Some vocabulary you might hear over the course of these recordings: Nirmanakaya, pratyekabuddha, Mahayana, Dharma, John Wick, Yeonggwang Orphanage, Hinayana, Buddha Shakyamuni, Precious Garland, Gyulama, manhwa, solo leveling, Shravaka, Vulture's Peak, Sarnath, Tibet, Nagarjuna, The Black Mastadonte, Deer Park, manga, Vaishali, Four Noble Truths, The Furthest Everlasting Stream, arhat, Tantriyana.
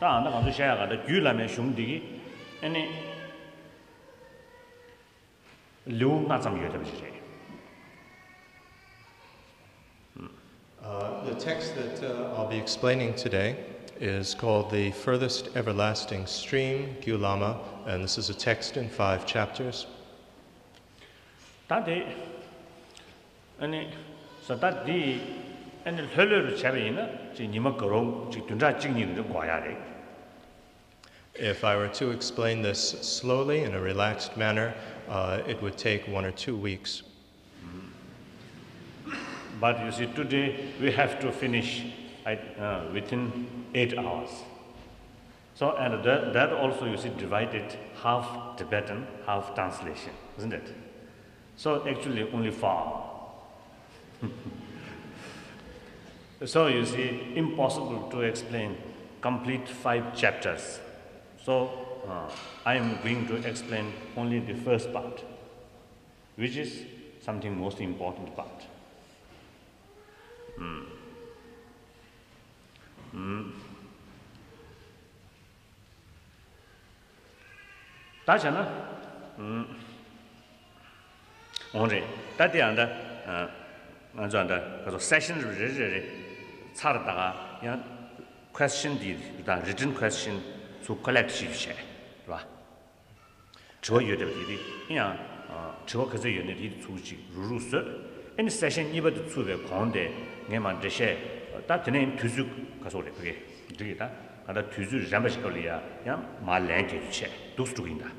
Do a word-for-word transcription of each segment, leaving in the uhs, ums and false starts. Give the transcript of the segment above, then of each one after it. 자, 나 가서 샤야가 규라메 숑디기 아니 료나 좀 얘기해 주세요. Uh, the text that uh, I'll be explaining today is called The Furthest Everlasting Stream, Gyulama, and this is a text in five chapters. 다데 아니 사다디 아니 흘러로 잡이나 지 니마거롱 지 둔자 찍니는 거야래. If I were to explain this slowly in a relaxed manner, uh, it would take one or two weeks. But you see, today we have to finish uh, within eight hours. So, and that, that also, you see, divided half Tibetan, half translation, isn't it? So, actually, only four. So, you see, impossible to explain complete five chapters. So, uh, I am going to explain only the first part, which is something most important part. Hmm. Hmm. Tachana. Hmm. Only. That the under. Uh. Under. Because sessions really, really. Question did. The written question. So collective share. Right. So you do it. Yeah. So because you need to choose rules. Any session you have to choose on the. 내만 대체 따트는 투죽 가서 그래 그게 되겠다. 가다 투죽 잠바시걸이야. 야 말랭게체 도스트긴다.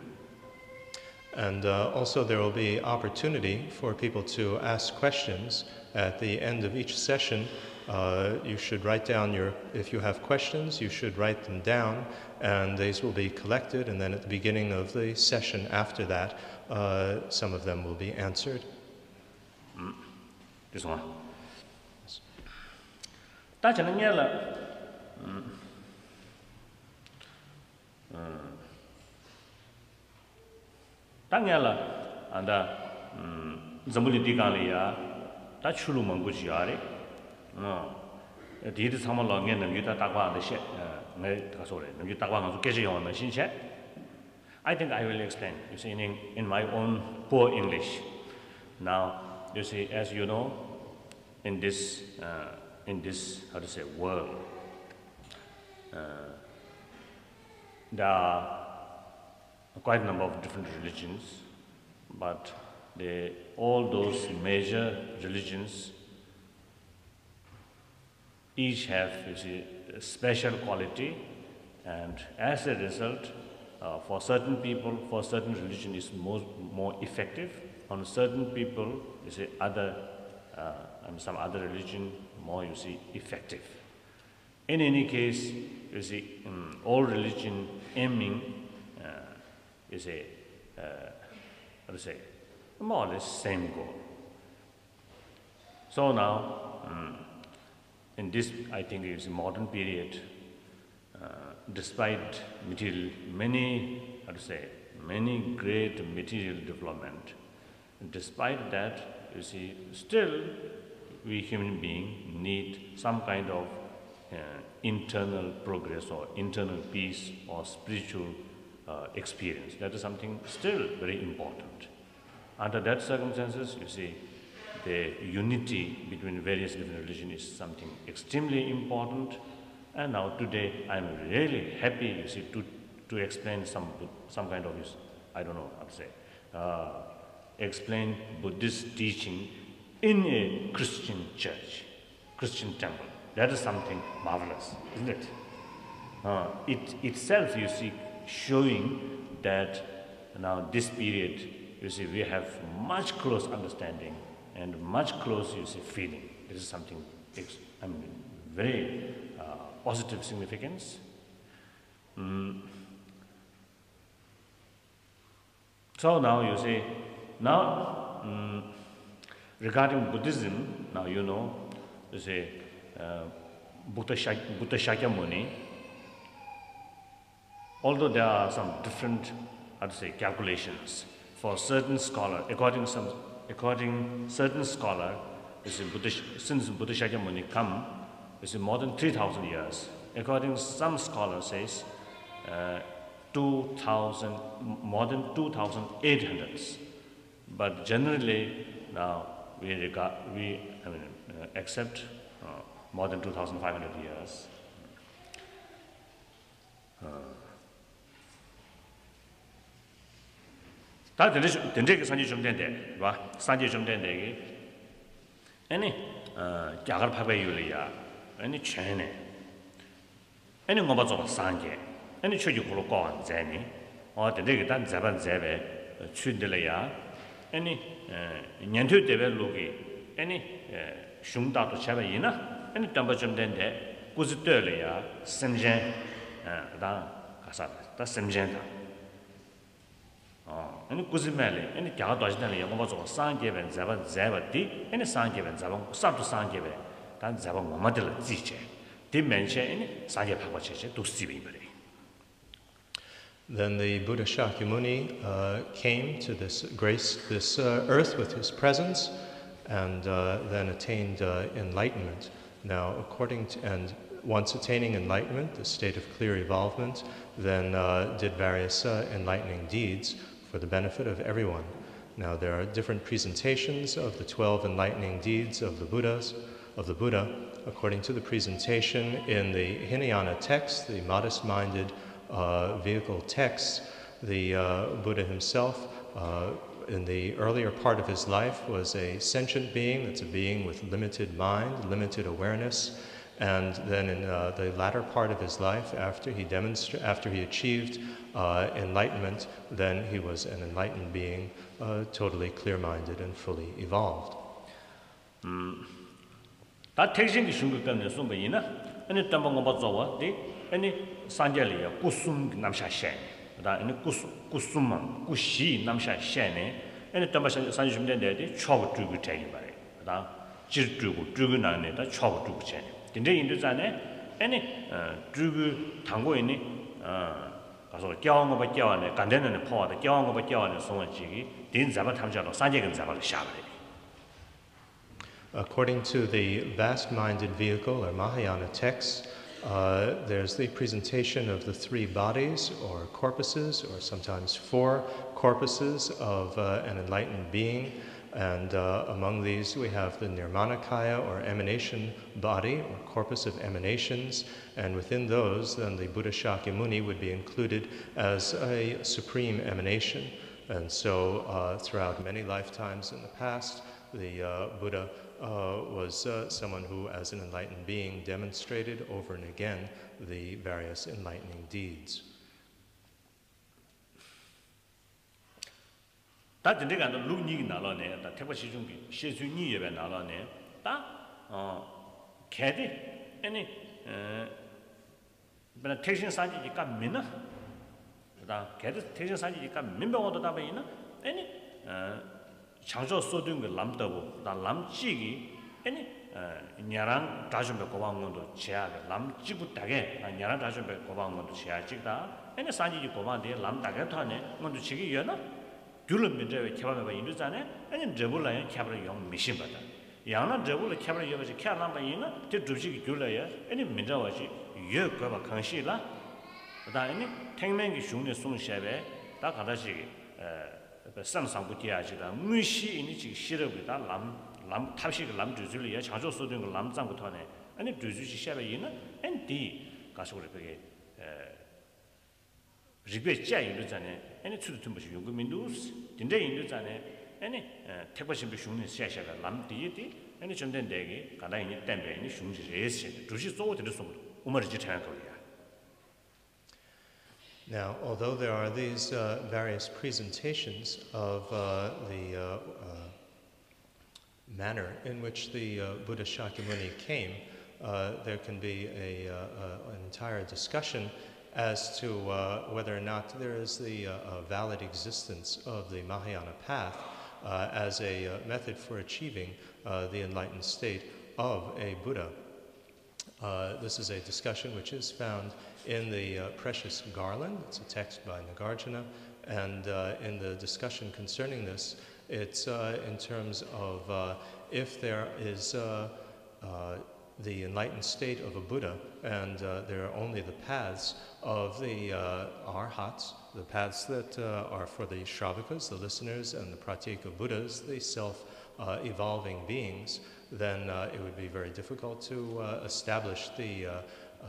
And uh, also there will be opportunity for people to ask questions at the end of each session. Uh, you should write down your if you have questions, you should write them down and these will be collected and then at the beginning of the session after that, uh, some of them will be answered. 음. 죄송합니다. 다치는 게라 음. 음. 당야라 안다 음. 점불이 디간이야. 다 출루만 고지야래. 어. 디디 삼월로 내는 유다 다과한데 셰. 내 가서래. 내 다과는 계속 영어만 신체. I think I will explain. You see in in my own poor English. Now, you see as you know in this uh, in this, how to say, world. Uh, there are quite a number of different religions, but they, all those major religions each have, you see, a special quality, and as a result, uh, for certain people, for certain religion is more, more effective. On certain people, you see, other, uh, and some other religion, more, you see, effective. In any case, you see, um, all religion aiming uh, is a, uh, how to say, more or less same goal. So now, um, in this, I think, is modern period, uh, despite material, many, how to say, many great material development, despite that, you see, still, we human beings need some kind of uh, internal progress or internal peace or spiritual uh, experience. That is something still very important. Under that circumstances, you see, the unity between various different religions is something extremely important. And now today, I'm really happy, you see, to, to explain some, some kind of, I don't know how to say, uh, explain Buddhist teaching in a Christian church, Christian temple. That is something marvelous, isn't it? Uh, it itself, you see, showing that now this period, you see, we have much close understanding and much close, you see, feeling. This is something, I mean, very uh, positive significance. Mm. So now, you see, now, mm, regarding Buddhism, now you know, you say, uh, Buddha Shakyamuni, although there are some different, how to say, calculations for certain scholar, according some, according certain scholar, you see, Buddha, since Buddha Shakyamuni come, you see, more than three thousand years according to some scholars says, uh, two thousand, more than two thousand eight hundred. But generally now we regard, we I mean, uh, accept uh, more than two thousand five hundred years. Uh, Any Kuzimeli, any Kadajan, Yamova, San Given, Zavan Zavati, any San Given Zavon, Sub to San Given, than Zavon Mamadilla Ziche, Dimension, any Sanya Papache to Sibibri. Then the Buddha Shakyamuni uh, came to this grace, this uh, earth with his presence, and uh, then attained uh, enlightenment. Now, according to, and once attaining enlightenment, the state of clear evolvement, then uh, did various uh, enlightening deeds for the benefit of everyone. Now there are different presentations of the twelve enlightening deeds of the Buddhas, of the Buddha. According to the presentation in the Hinayana text, the modest-minded uh, vehicle text, the uh, Buddha himself, uh, in the earlier part of his life, was a sentient being. That's a being with limited mind, limited awareness. And then in uh, the latter part of his life, after he demonstra- after he achieved uh, enlightenment, then he was an enlightened being, uh, totally clear-minded and fully evolved. Mm. 근데 인도산에 아니 드그 당고 있니 어 가서 겨운 거 겨운에 간데는 포와도 겨운 거 겨운에 송원지기 된 잡아 탐자로 산재근 잡아서 샤브레. According to the vast-minded vehicle or Mahayana texts, uh, there's the presentation of the three bodies or corpuses, or sometimes four corpuses of uh, an enlightened being. And uh, among these we have the Nirmanakaya, or emanation body, or corpus of emanations, and within those then the Buddha Shakyamuni would be included as a supreme emanation. And so uh, throughout many lifetimes in the past, the uh, Buddha uh, was uh, someone who, as an enlightened being, demonstrated over and again the various enlightening deeds. 다 내가 루니기 나라네 다 태버시 중기 시순이 예배 나라네 다어 개대 아니 에 내가 택신 산지니까 민나 다 개대 택신 산지니까 민병어도 답에 있나 아니 에 장조 소든 그 남다고 나 남지기 아니 에 냐랑 다좀 고방문도 제하게 남지부 딱에 냐랑 다좀 고방문도 제하지다 아니 산지기 고방데 남다게 타네 먼저 지기 연나 Gyulama Kevana Induzane, and Debula Cabra Young Mission Bata. Yana Debula Cabra Yavashi Kalamaina, Tiduji Gulaya, any Mindawaji, Yukova Kanshila, Dani, Tangmangi Shuni Sun Shave, Dakadaji, Samsung Butiaja, Mushi in each Shira with that lamb, lamb, Tashik lamb to Zulia, Chazo Suding lamb Zambutone, and it Duzushi Shavayina, and D. Kasuri. Ribeccia Induzane. Any two tumbas you go mindus, Tinde Induzane, any Tepasim Bishun Sasha Lam deity, any Chandan Degi, Kalaini Tembe, any Shunji, Dushis or the Sum, Umarjitan Korea. Now, although there are these uh, various presentations of uh, the uh, uh, manner in which the uh, Buddha Shakyamuni came, uh, there can be a, uh, uh, an entire discussion as to uh, whether or not there is the uh, valid existence of the Mahayana path uh, as a uh, method for achieving uh, the enlightened state of a Buddha. Uh, this is a discussion which is found in the uh, Precious Garland. It's a text by Nagarjuna, and uh, in the discussion concerning this, it's uh, in terms of uh, if there is uh, uh, the enlightened state of a Buddha, and uh, there are only the paths of the uh, arhats, the paths that uh, are for the Shravakas, the listeners, and the pratyekabuddhas, the self-evolving uh, beings, then uh, it would be very difficult to uh, establish the uh,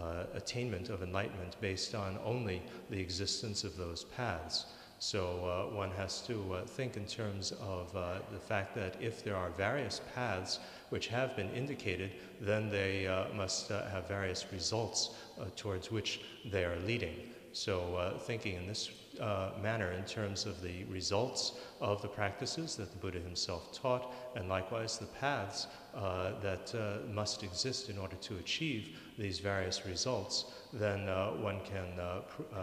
uh, attainment of enlightenment based on only the existence of those paths. So uh, one has to uh, think in terms of uh, the fact that if there are various paths which have been indicated, then they uh, must uh, have various results uh, towards which they are leading. So uh, thinking in this uh, manner in terms of the results of the practices that the Buddha himself taught, and likewise the paths uh, that uh, must exist in order to achieve these various results, then uh, one can uh, pr uh,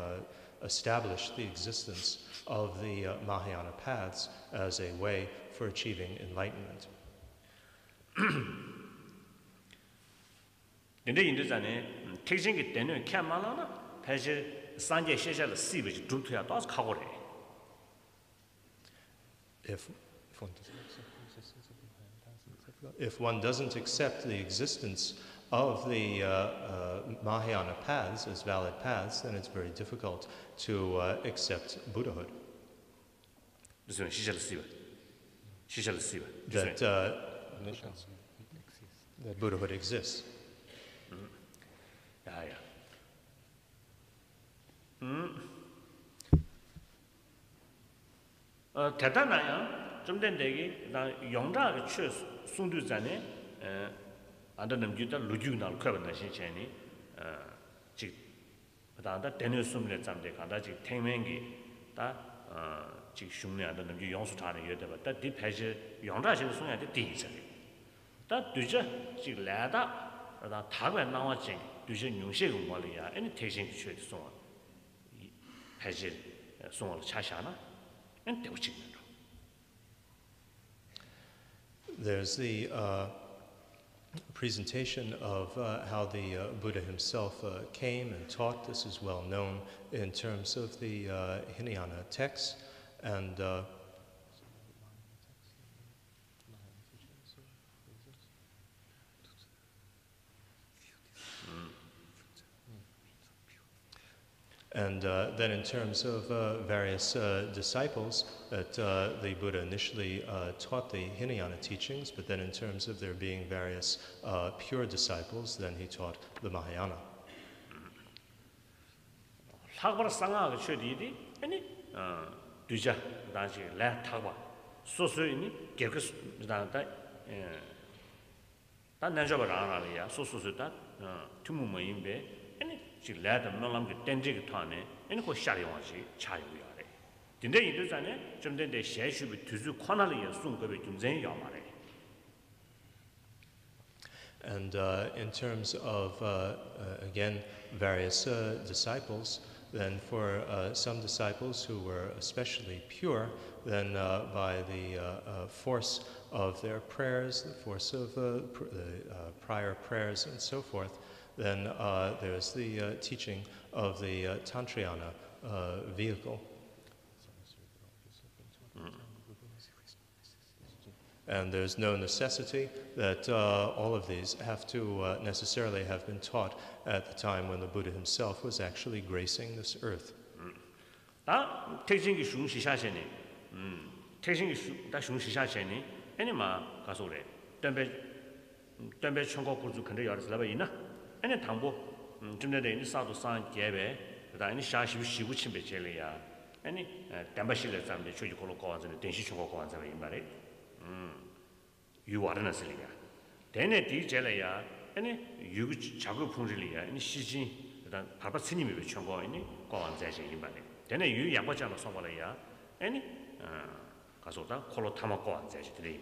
establish the existence of the uh, Mahayana paths as a way for achieving enlightenment. If, if one doesn't accept the existence of the uh, uh, Mahayana paths as valid paths, then it's very difficult to uh, accept Buddhahood. That, uh, that Buddhahood exists. Mm. Ah, yeah. Mm. Uh, 대단하여 좀 된 얘기 나 영자가 취 순두 자네 안다 남주다 루주날 커버나 신체니 즉 다다 데네숨레 잠데 간다 즉 탱맹기 다어즉 슝네 안다 남주 용수타네 여다다 디 페이지 용자실 송야데 디이자리 다 두자 즉 라다 다 타고 나와지 두제 용식은 관리야 애니 대신 취해서 송아 이 페이지 송을 차샤나 엔 대우직으로 There's the uh presentation of uh, how the uh, Buddha himself uh, came and taught. This is well known in terms of the uh, Hinayana texts and uh, and uh, then in terms of uh, various uh, disciples that uh, the Buddha initially uh, taught the Hinayana teachings, but then in terms of there being various uh, pure disciples, then he taught the Mahayana. And uh, in terms of, uh, uh, again, various uh, disciples, then for uh, some disciples who were especially pure, then uh, by the uh, uh, force of their prayers, the force of uh, pr the uh, prior prayers and so forth, then uh, there's the uh, teaching of the uh, Tantriyana uh, vehicle. Mm. And there's no necessity that uh, all of these have to uh, necessarily have been taught at the time when the Buddha himself was actually gracing this earth. Mm. And then Tambo, Jimnade, South San Gabe, the Shashi Shibuchin Bechelia, any Tambashil, the Chukolo Cons and the Tenshiko Cons are in Marie. You are an Asilia. Then a D. Jelaya, any Yuch Chago Punjilia, any Shiji, the Papa Cinema with Chongo, any Cons in Marie. Then a Yu Yabachana Somalia, any Casota, Colotamako and Zaji.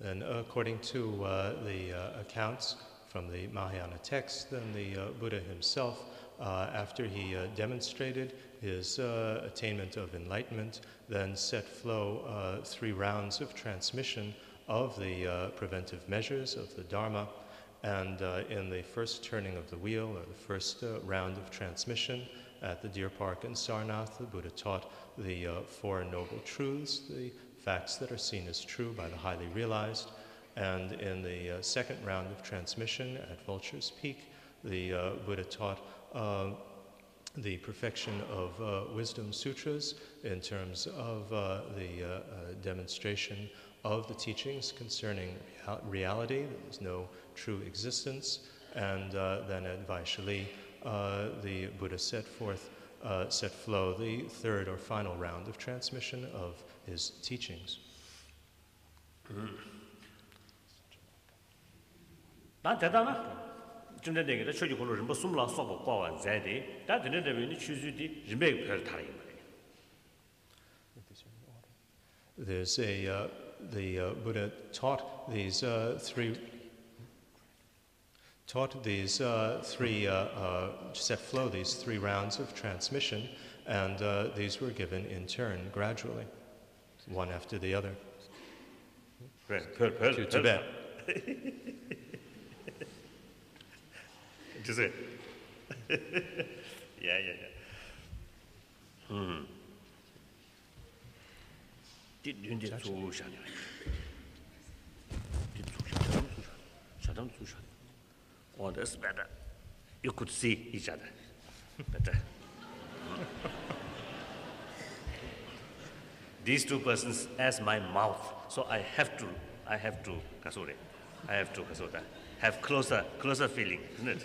Then, according to uh, the uh, accounts, from the Mahayana text, then the uh, Buddha himself, uh, after he uh, demonstrated his uh, attainment of enlightenment, then set flow uh, three rounds of transmission of the uh, preventive measures of the Dharma. And uh, in the first turning of the wheel, or the first uh, round of transmission at the Deer Park in Sarnath, the Buddha taught the uh, Four Noble Truths, the facts that are seen as true by the highly realized. And in the uh, second round of transmission at Vulture's Peak, the uh, Buddha taught uh, the perfection of uh, wisdom sutras in terms of uh, the uh, uh, demonstration of the teachings concerning real reality, that there's no true existence. And uh, then at Vaishali, uh, the Buddha set forth, uh, set flow the third or final round of transmission of his teachings. There's a, uh, the uh, Buddha taught these uh, three taught these uh, three, uh, uh, set flow, these three rounds of transmission, and uh, these were given in turn, gradually, one after the other, per, per, per, to per, Tibet. Just it. yeah, yeah, yeah. Hmm. Oh, that's better. You could see each other better. These two persons as my mouth, so I have to, I have to, kasore, I have to, kasota, have closer, closer feeling, isn't it?